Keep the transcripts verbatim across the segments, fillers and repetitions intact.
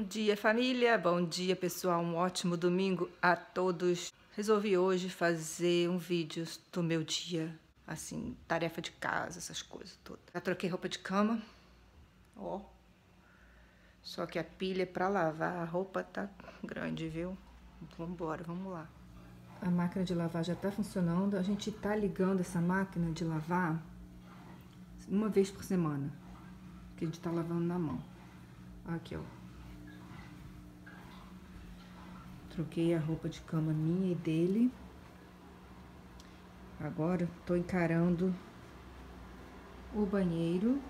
Bom dia, família! Bom dia, pessoal! Um ótimo domingo a todos! Resolvi hoje fazer um vídeo do meu dia, assim, tarefa de casa, essas coisas todas. Já troquei roupa de cama, ó. Só que a pilha pra lavar a roupa tá grande, viu? Vambora, vamos lá. A máquina de lavar já tá funcionando. A gente tá ligando essa máquina de lavar uma vez por semana, que a gente tá lavando na mão. Aqui, ó. Troquei a roupa de cama minha e dele. Agora tô encarando o banheiro,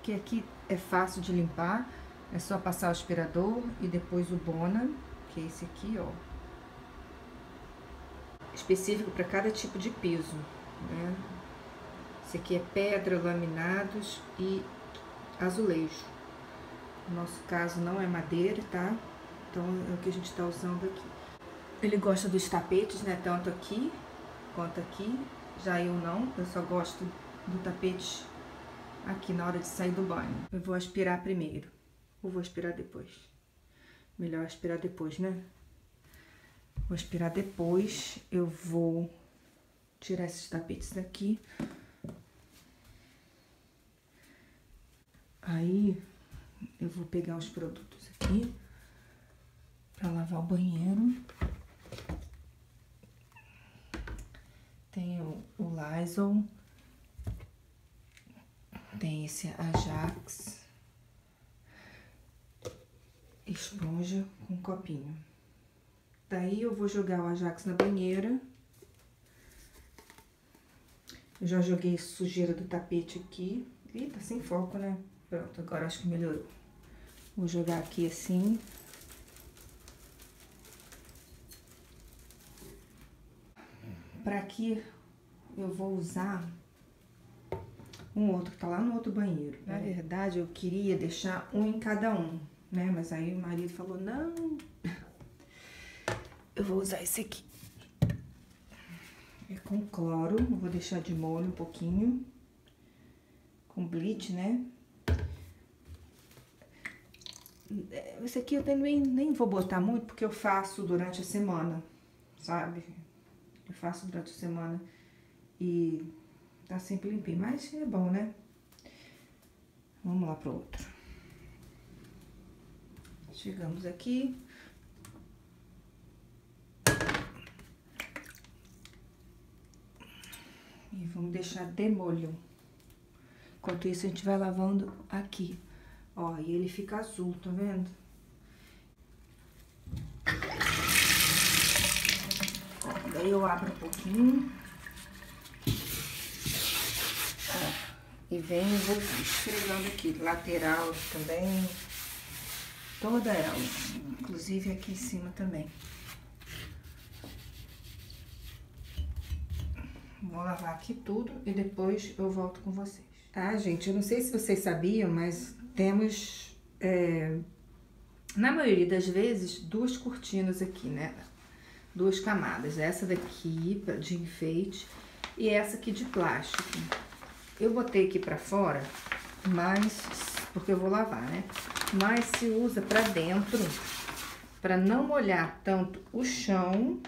que aqui é fácil de limpar. É só passar o aspirador e depois o Bona, que é esse aqui, ó. Específico para cada tipo de piso, né? Esse aqui é pedra, laminados e azulejo. No nosso caso não é madeira, tá? Então é o que a gente tá usando aqui. Ele gosta dos tapetes, né? Tanto aqui quanto aqui. Já eu não, eu só gosto do tapete aqui na hora de sair do banho. Eu vou aspirar primeiro. Ou vou aspirar depois? Melhor aspirar depois, né? Vou aspirar depois. Eu vou tirar esses tapetes daqui. Aí eu vou pegar os produtos aqui pra lavar o banheiro. Tem o, o Lysol. Tem esse Ajax. Esponja com copinho. Daí eu vou jogar o Ajax na banheira. Eu já joguei sujeira do tapete aqui. Ih, tá sem foco, né? Pronto, agora acho que melhorou. Vou jogar aqui assim. Pra aqui eu vou usar um outro que tá lá no outro banheiro. Na verdade, eu queria deixar um em cada um, né? Mas aí o marido falou, não, eu vou usar esse aqui. É com cloro, eu vou deixar de molho um pouquinho, com bleach, né? Esse aqui eu também nem vou botar muito, porque eu faço durante a semana, sabe? Eu faço durante a semana e tá sempre limpinho, mas é bom, né? Vamos lá pro outro. Chegamos aqui. E vamos deixar de molho. Enquanto isso, a gente vai lavando aqui. Ó, e ele fica azul, tá vendo? Ó, daí eu abro um pouquinho. Ó, e venho e vou esfregando aqui. Lateral também. Toda ela, inclusive aqui em cima também. Vou lavar aqui tudo e depois eu volto com vocês. Ah, gente, eu não sei se vocês sabiam, mas temos, é, na maioria das vezes, duas cortinas aqui, né? Duas camadas. Essa daqui de enfeite e essa aqui de plástico. Eu botei aqui pra fora, mas... porque eu vou lavar, né? Mas se usa pra dentro, pra não molhar tanto o chão,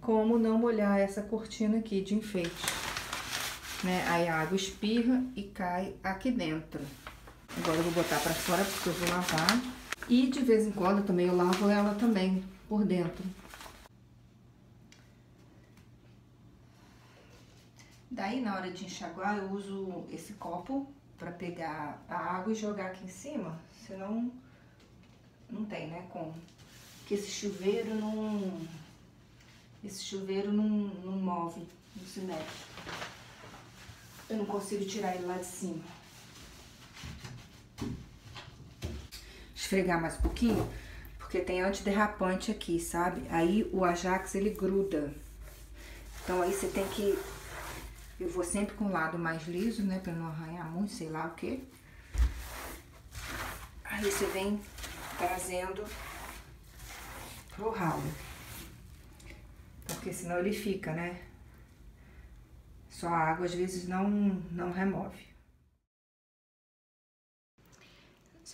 como não molhar essa cortina aqui de enfeite, né? Aí a água espirra e cai aqui dentro. Agora eu vou botar pra fora porque eu vou lavar. E de vez em quando eu também eu lavo ela também por dentro. Daí na hora de enxaguar eu uso esse copo pra pegar a água e jogar aqui em cima, senão não tem, né, como. Porque esse chuveiro não... esse chuveiro não, não move, não se mexe. Eu não consigo tirar ele lá de cima. Esfregar mais um pouquinho, porque tem antiderrapante aqui, sabe? Aí o Ajax, ele gruda. Então aí você tem que... eu vou sempre com o lado mais liso, né? Pra não arranhar muito, sei lá o quê. Aí você vem trazendo pro ralo. Porque senão ele fica, né? Só a água às vezes não, não remove.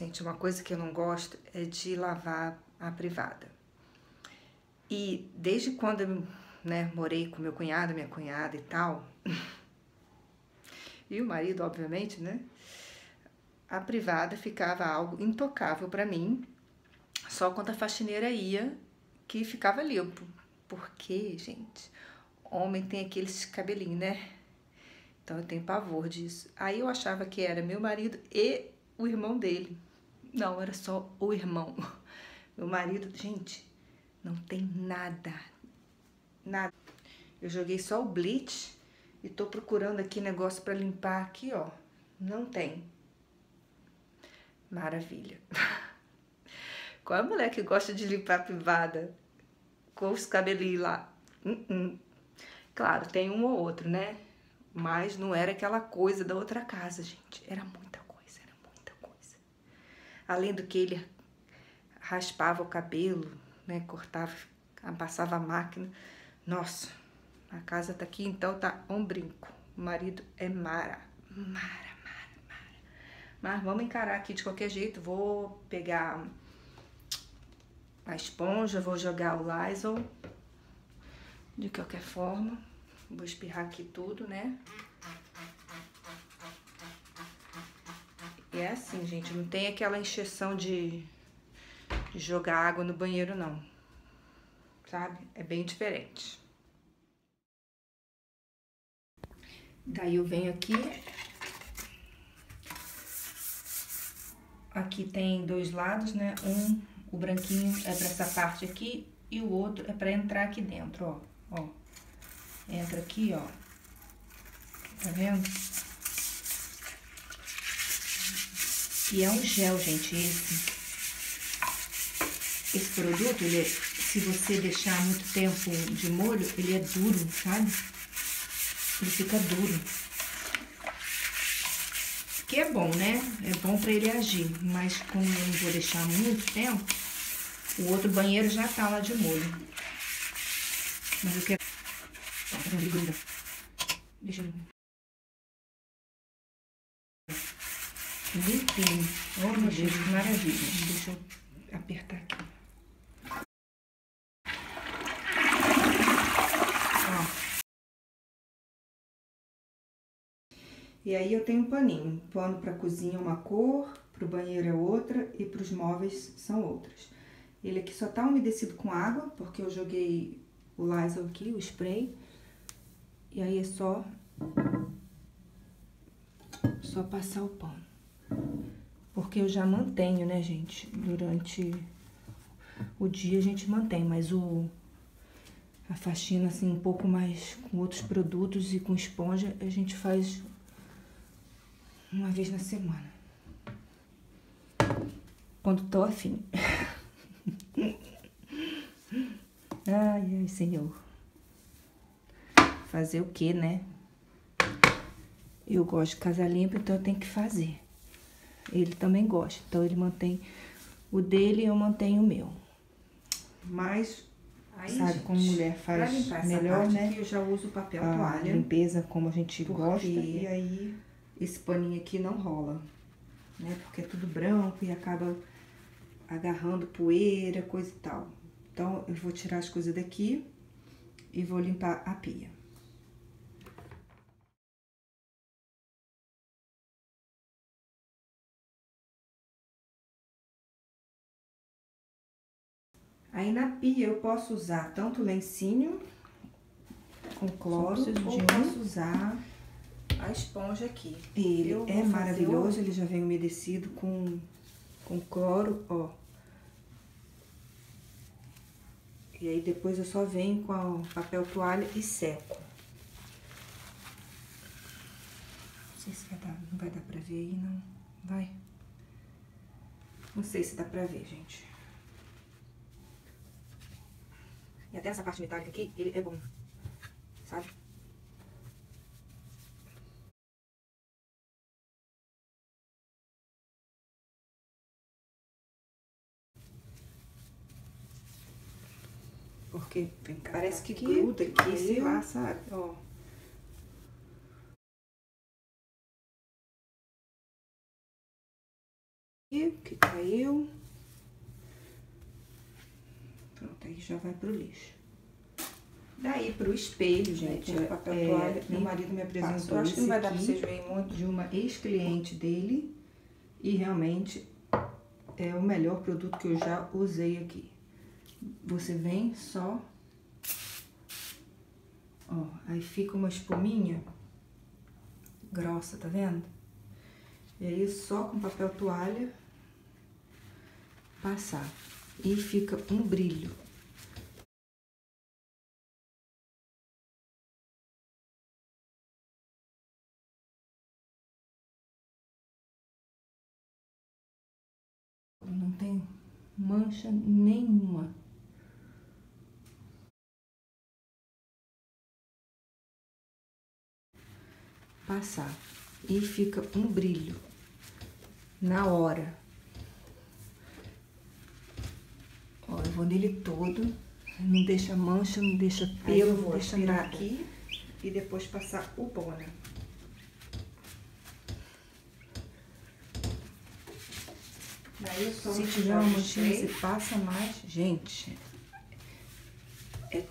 Gente, uma coisa que eu não gosto é de lavar a privada. E desde quando eu, né, morei com meu cunhado, minha cunhada e tal, e o marido, obviamente, né, a privada ficava algo intocável para mim, só quando a faxineira ia, que ficava limpo. Porque, gente, homem tem aqueles cabelinhos, né? Então eu tenho pavor disso. Aí eu achava que era meu marido e o irmão dele. Não, era só o irmão. Meu marido, gente, não tem nada. Nada. Eu joguei só o bleach e tô procurando aqui negócio pra limpar aqui, ó. Não tem. Maravilha. Qual é a mulher que gosta de limpar a privada? Com os cabelinhos lá. Uh -uh. Claro, tem um ou outro, né? Mas não era aquela coisa da outra casa, gente. Era muita coisa, era muita coisa. Além do que ele raspava o cabelo, né? Cortava, passava a máquina. Nossa, a casa tá aqui, então tá um brinco. O marido é mara. Mara, mara, mara. Mas vamos encarar aqui de qualquer jeito. Vou pegar a esponja, vou jogar o Lysol. De qualquer forma, vou espirrar aqui tudo, né? E é assim, gente, não tem aquela encheção de, de jogar água no banheiro, não. Sabe? É bem diferente. Daí eu venho aqui. Aqui tem dois lados, né? Um, o branquinho é pra essa parte aqui e o outro é pra entrar aqui dentro, ó. Ó, entra aqui, ó, tá vendo? E é um gel, gente, esse. Esse produto, ele é, se você deixar muito tempo de molho, ele é duro, sabe? Ele fica duro. Que é bom, né? É bom pra ele agir, mas como eu não vou deixar muito tempo, o outro banheiro já tá lá de molho. Mas eu quero... Deixa eu... Limpinho. Oh, meu Deus, que maravilha. Deixa eu apertar aqui. Ó. E aí eu tenho um paninho. Pano pra cozinha é uma cor, pro banheiro é outra e pros móveis são outras. Ele aqui só tá umedecido com água, porque eu joguei... o Lysol aqui, o spray, e aí é só, só passar o pano, porque eu já mantenho, né, gente, durante o dia a gente mantém, mas o, a faxina, assim, um pouco mais com outros produtos e com esponja, a gente faz uma vez na semana, quando tô afim. Ai, ai, senhor. Fazer o que, né? Eu gosto de casa limpa, então eu tenho que fazer. Ele também gosta, então ele mantém o dele e eu mantenho o meu. Mas, aí, sabe, gente, como mulher faz melhor, né? Aqui eu já uso papel a toalha. Limpeza como a gente gosta. E aí, esse paninho aqui não rola, né? Porque é tudo branco e acaba agarrando poeira, coisa e tal. Então, eu vou tirar as coisas daqui e vou limpar a pia. Aí, na pia, eu posso usar tanto lencinho com cloro, ou posso usar a esponja aqui. Ele é maravilhoso, ele já vem umedecido com, com cloro, ó. E aí depois eu só venho com o papel toalha e seco. Não sei se vai dar, não vai dar pra ver aí, não. Vai? Não sei se dá pra ver, gente. E até essa parte metálica aqui, ele é bom. Sabe? Porque parece que gruda aqui, sei lá, sabe? Ó. que caiu. Pronto, aí já vai pro lixo. Daí pro espelho, gente, é, papel é, toalha, meu marido me apresentou, acho que não vai dar pra vocês verem muito, de uma ex-cliente dele, e realmente é o melhor produto que eu já usei aqui. Você vem só, ó, aí fica uma espuminha grossa, tá vendo? E aí só com papel toalha passar, e fica um brilho. Não tem mancha nenhuma. Passar. E fica um brilho na hora. Ó, eu vou nele todo. Não deixa mancha, não deixa pelo. Vou tirar aqui e depois passar o Bona. Daí, se tiver uma manchinha, você passa mais. Gente, é...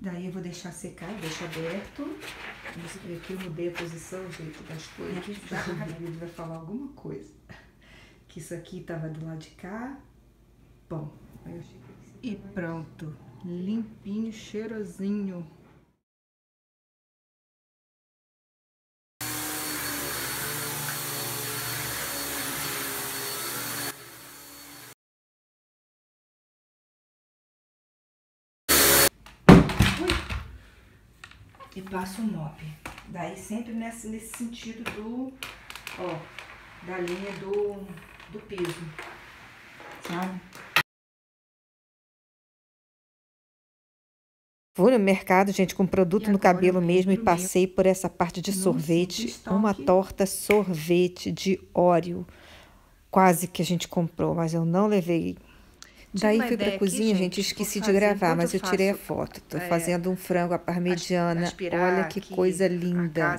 Daí eu vou deixar secar, deixa aberto. Você vê que eu mudei a posição, gente, das coisas. Ele vai falar alguma coisa. Que isso aqui tava do lado de cá. Bom, e pronto. Limpinho, cheirosinho. E passo o mop. Daí sempre nesse, nesse sentido do, ó, da linha do, do piso, sabe? Fui no mercado, gente, com produto no cabelo mesmo e passei por essa parte de sorvete. Uma torta sorvete de Oreo. Quase que a gente comprou, mas eu não levei. Daí fui pra cozinha, aqui, gente, esqueci de gravar, mas eu tirei a foto. Tô é, fazendo um frango à parmegiana, olha que coisa linda.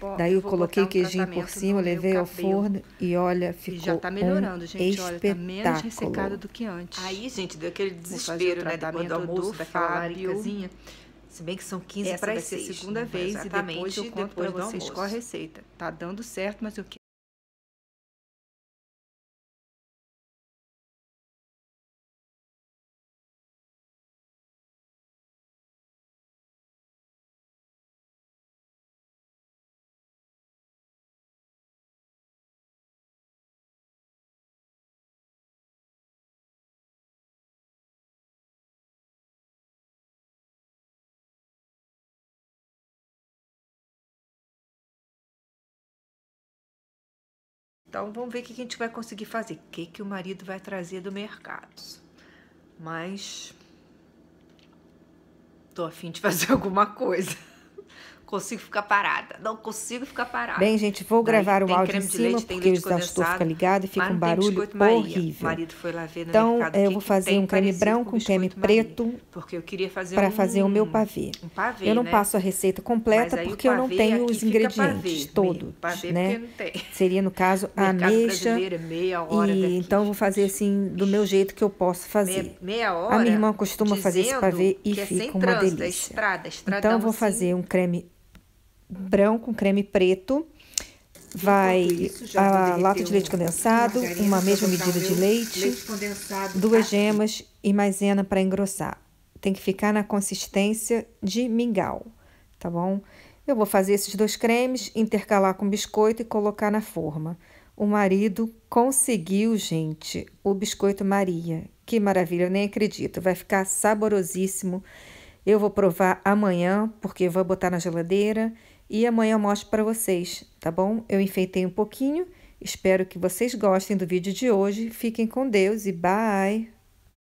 Pó, daí eu coloquei o queijinho por cima, levei ao forno e olha, ficou e já tá melhorando, gente, um olha, tá menos ressecada do que antes. Aí, gente, deu aquele desespero, né, depois do almoço, daquela maricazinha. Se bem que são quinze para seis, ser a segunda vez e depois eu conto pra vocês qual a receita. Tá dando certo, mas eu quero... Então, vamos ver o que a gente vai conseguir fazer. O que, que o marido vai trazer do mercado. Mas... tô a fim de fazer alguma coisa. Consigo ficar parada. Não consigo ficar parada. Bem, gente, vou Daí, gravar o áudio em cima, leite, porque o exaustor fica ligado e fica um barulho horrível. O marido foi lá ver no então, mercado, eu vou fazer um creme branco, um creme preto, para fazer um, o meu pavê. Um pavê eu não né? passo a receita completa, porque eu não tenho os ingredientes todos. Pavê, né? não tem. Seria, no caso, a ameixa. E então, eu vou fazer assim, do meu jeito que eu posso fazer. Meia hora, a minha irmã costuma fazer esse pavê e fica uma delícia. Então, eu vou fazer um creme branco, um creme preto, vai isso, a lata de leite condensado, uma mesma medida de leite, leite duas aqui. gemas e maisena para engrossar. Tem que ficar na consistência de mingau, tá bom? Eu vou fazer esses dois cremes, intercalar com biscoito e colocar na forma. O marido conseguiu, gente, o biscoito Maria. Que maravilha, eu nem acredito, vai ficar saborosíssimo. Eu vou provar amanhã, porque eu vou botar na geladeira. E amanhã eu mostro para vocês, tá bom? Eu enfeitei um pouquinho. Espero que vocês gostem do vídeo de hoje. Fiquem com Deus e bye!